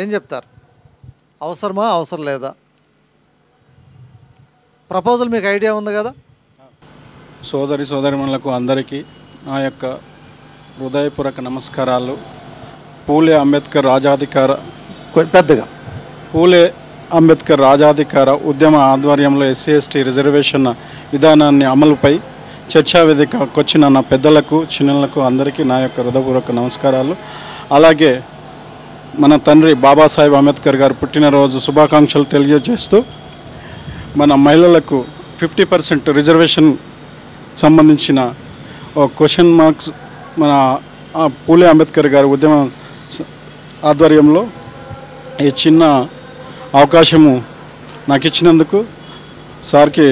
ఏం చెప్తారు? అవసరమా అవసరం లేదా? ప్రపోజల్ మీకు ఐడియా ఉంది కదా. సోదరి సోదరిమణులకు అందరికీ నా యొక్క హృదయపూర్వక నమస్కారాలు. పూలే అంబేద్కర్ రాజాధికార పెద్దగా పూలే అంబేద్కర్ రాజాధికార ఉద్యమ ఆధ్వర్యంలో ఎస్సీ ఎస్టీ రిజర్వేషన్ విధానాన్ని అమలుపై చర్చా వేదికకు వచ్చిన నా పెద్దలకు చిన్నలకు అందరికీ నా యొక్క హృదయపూర్వక నమస్కారాలు. అలాగే మన తండ్రి బాబాసాహెబ్ అంబేద్కర్ గారు పుట్టినరోజు శుభాకాంక్షలు తెలియజేస్తూ మన మహిళలకు 50% రిజర్వేషన్ సంబంధించిన క్వశ్చన్ మార్క్స్ మన పూలే అంబేద్కర్ గారి ఉద్యమ ఆధ్వర్యంలో ఈ చిన్న అవకాశము నాకు ఇచ్చినందుకు సార్కి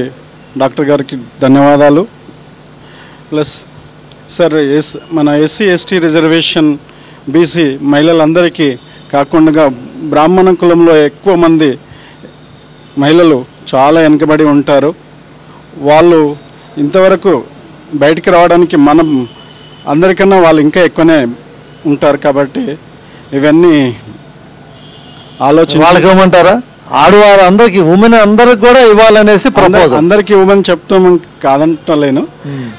డాక్టర్ గారికి ధన్యవాదాలు. ప్లస్ సార్ మన ఎస్సీ ఎస్టీ రిజర్వేషన్ బీసీ మహిళలందరికీ కాకుండా బ్రాహ్మణ కులంలో ఎక్కువ మంది మహిళలు చాలా వెనుకబడి ఉంటారు. వాళ్ళు ఇంతవరకు బయటికి రావడానికి మనం అందరికన్నా వాళ్ళు ఇంకా ఎక్కువనే ఉంటారు. కాబట్టి ఇవన్నీ ఆలోచన వాళ్ళకి ఏమంటారా, ఆడవారు అందరికీ ఉమెన్ అందరికి కూడా ఇవ్వాలనేసి అందరికీ ఉమెన్ చెప్తామని కాదంటలేను.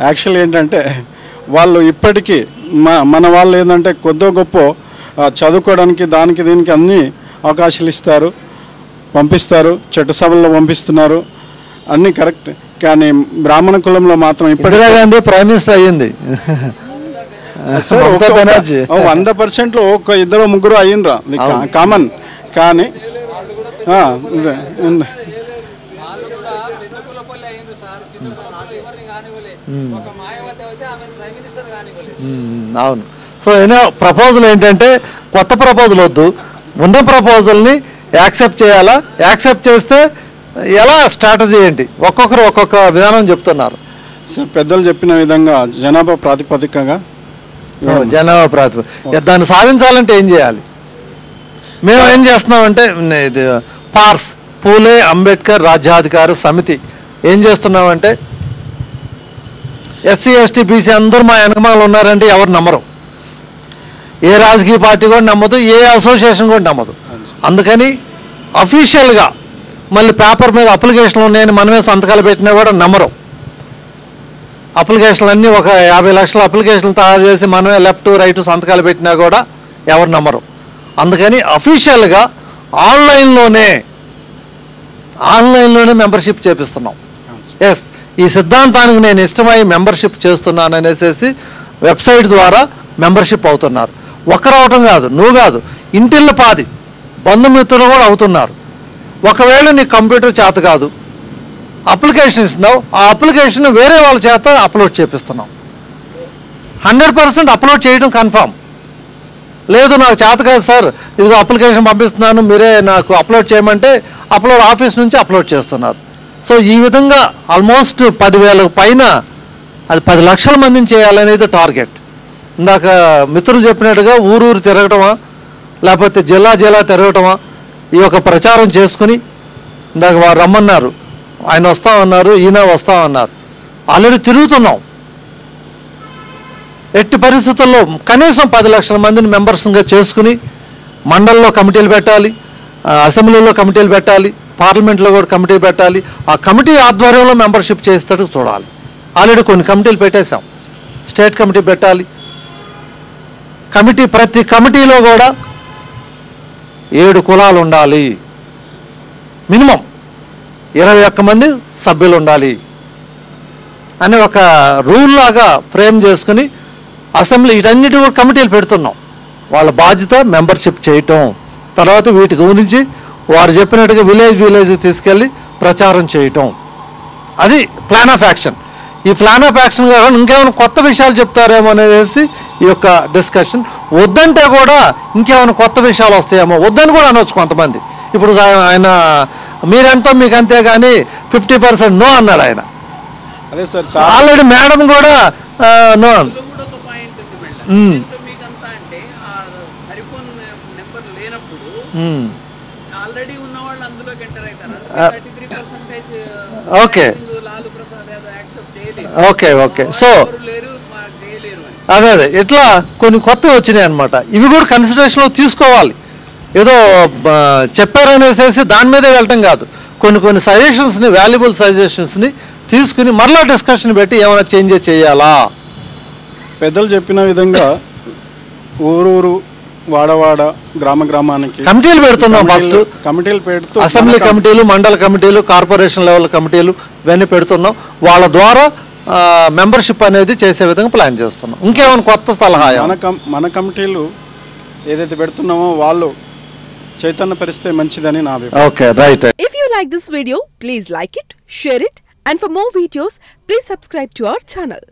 యాక్చువల్ ఏంటంటే వాళ్ళు ఇప్పటికీ మన వాళ్ళు ఏంటంటే కొద్దో గొప్ప చదువుకోవడానికి దానికి దీనికి అన్ని అవకాశాలు ఇస్తారు, పంపిస్తారు, చట్టసభల్లో పంపిస్తున్నారు, అన్నీ కరెక్ట్. కానీ బ్రాహ్మణ కులంలో మాత్రం ఇప్పటికే ప్రైమ్ మినిస్టర్ అయ్యింది 100%లో ఒక ఇద్దరు ముగ్గురు అయ్యిండ్రా కామన్. కానీ అవును. సో ఏదో ప్రపోజల్ ఏంటంటే కొత్త ప్రపోజల్ వద్దు, ఉన్న ప్రపోజల్ని యాక్సెప్ట్ చేయాలా, యాక్సెప్ట్ చేస్తే ఎలా స్ట్రాటజీ ఏంటి ఒక్కొక్కరు ఒక్కొక్క విధానం చెప్తున్నారు. సార్ పెద్దలు చెప్పిన విధంగా జనాభా ప్రాతిపదికగా జనాభా ప్రాతిపదిక దాన్ని సాధించాలంటే ఏం చేయాలి? మేము ఏం చేస్తున్నామంటే ఇది పార్స్ పూలే అంబేద్కర్ రాజ్యాధికార సమితి ఏం చేస్తున్నామంటే ఎస్సీ ఎస్టీ బీసీ అందరూ మా వెనకమాలు ఉన్నారంటే ఎవరు నమ్మరు, ఏ రాజకీయ పార్టీ కూడా నమ్మదు, ఏ అసోసియేషన్ కూడా నమ్మదు. అందుకని అఫీషియల్గా మళ్ళీ పేపర్ మీద అప్లికేషన్లు ఉన్నాయని మనమే సంతకాలు పెట్టినా కూడా నమ్మరు. అప్లికేషన్లు అన్నీ ఒక 50 లక్షల అప్లికేషన్లు తయారు చేసి మనమే లెఫ్ట్ రైట్ సంతకాలు పెట్టినా కూడా ఎవరు నమ్మరు. అందుకని అఫీషియల్గా ఆన్లైన్లోనే మెంబర్షిప్ చేపిస్తున్నాం. ఎస్, ఈ సిద్ధాంతానికి నేను ఇష్టమై మెంబర్షిప్ చేస్తున్నాను అనేసి వెబ్సైట్ ద్వారా మెంబర్షిప్ అవుతున్నారు. ఒకరవటం కాదు, నువ్వు కాదు, ఇంటిల్లు పాది బంధుమిత్రులు కూడా అవుతున్నారు. ఒకవేళ నీ కంప్యూటర్ చేత కాదు, అప్లికేషన్ ఇస్తున్నావు, ఆ అప్లికేషన్ వేరే వాళ్ళ చేత అప్లోడ్ చేపిస్తున్నావు. 100% అప్లోడ్ చేయడం కన్ఫామ్. లేదు నాకు చేత కాదు సార్, ఇదిగో అప్లికేషన్ పంపిస్తున్నాను మీరే నాకు అప్లోడ్ చేయమంటే అప్లోడ్ ఆఫీస్ నుంచి అప్లోడ్ చేస్తున్నారు. సో ఈ విధంగా ఆల్మోస్ట్ 10,000 పైన, అది 10 లక్షల మందిని చేయాలనేది టార్గెట్. ఇందాక మిత్రులు చెప్పినట్టుగా ఊరూరు తిరగటమా లేకపోతే జిల్లా జిల్లా తిరగటమా, ఈ యొక్క ప్రచారం చేసుకుని ఇందాక వారు రమ్మన్నారు, ఆయన వస్తామన్నారు, ఈయన వస్తామన్నారు, ఆల్రెడీ తిరుగుతున్నాం. ఎట్టి పరిస్థితుల్లో కనీసం 10 లక్షల మందిని మెంబర్స్గా చేసుకుని మండలంలో కమిటీలు పెట్టాలి, అసెంబ్లీలో కమిటీలు పెట్టాలి, పార్లమెంట్లో కూడా కమిటీ పెట్టాలి. ఆ కమిటీ ఆధ్వర్యంలో మెంబర్షిప్ చేసేటట్టు చూడాలి. ఆల్రెడీ కొన్ని కమిటీలు పెట్టేశాం, స్టేట్ కమిటీ పెట్టాలి. ప్రతి కమిటీలో కూడా 7 కులాలు ఉండాలి, మినిమం 21 మంది సభ్యులు ఉండాలి అని ఒక రూల్ లాగా ఫ్రేమ్ చేసుకుని అసెంబ్లీ ఇటన్నిటి కూడా కమిటీలు పెడుతున్నాం. వాళ్ళ బాధ్యత మెంబర్షిప్ చేయటం, తర్వాత వీటి గురించి వారు చెప్పినట్టుగా విలేజ్ తీసుకెళ్ళి ప్రచారం చేయటం, అది ప్లాన్ ఆఫ్ యాక్షన్. ఈ ప్లాన్ ఆఫ్ యాక్షన్ కాకుండా ఇంకేమైనా కొత్త విషయాలు చెప్తారేమో అనేసి ఈ యొక్క డిస్కషన్. వద్దంటే కూడా ఇంకేమైనా కొత్త విషయాలు వస్తాయేమో వద్దని కూడా అనొచ్చు కొంతమంది. ఇప్పుడు ఆయన మీరెంతో మీకు అంతే కానీ 50% నో అన్నాడు ఆయన. అదే సార్, ఆల్రెడీ మేడం కూడా no. Okay okay okay so అదే ఇట్లా కొన్ని కొత్తవి వచ్చినాయి అన్నమాట. ఇవి కూడా కన్సిడరేషన్లో తీసుకోవాలి. ఏదో చెప్పారనేసేసి దాని మీదే వెళ్ళటం కాదు కొన్ని కొన్ని సజెషన్స్ ని వాల్యుబుల్ సజెషన్స్ ని తీసుకొని మరలా డిస్కషన్ పెట్టి ఏమైనా చేంజెస్ చేయాలా పెద్దలు చెప్పిన విధంగా ఊరూరు వాడవాడ గ్రామ గ్రామానికి కమిటీలు పెడుతున్నాం ఫస్ట్ కమిటీలు పెడుతూ అసెంబ్లీ కమిటీలు మండల కమిటీలు కార్పొరేషన్ లెవెల్ కమిటీలు ఇవన్నీ పెడుతున్నాం వాళ్ళ ద్వారా మెంబర్‌షిప్ అనేది చేసే విధంగా ప్లాన్ చేస్తున్నాం ఇంకేమైనా కొత్త సలహా మన కమిటీలు ఏదైతే పెడుతున్నామో వాళ్ళు చైతన్య పరిస్తే మంచిదని నా అభిప్రాయం okay right if you like this video please like it share it and for more videos please subscribe to our channel.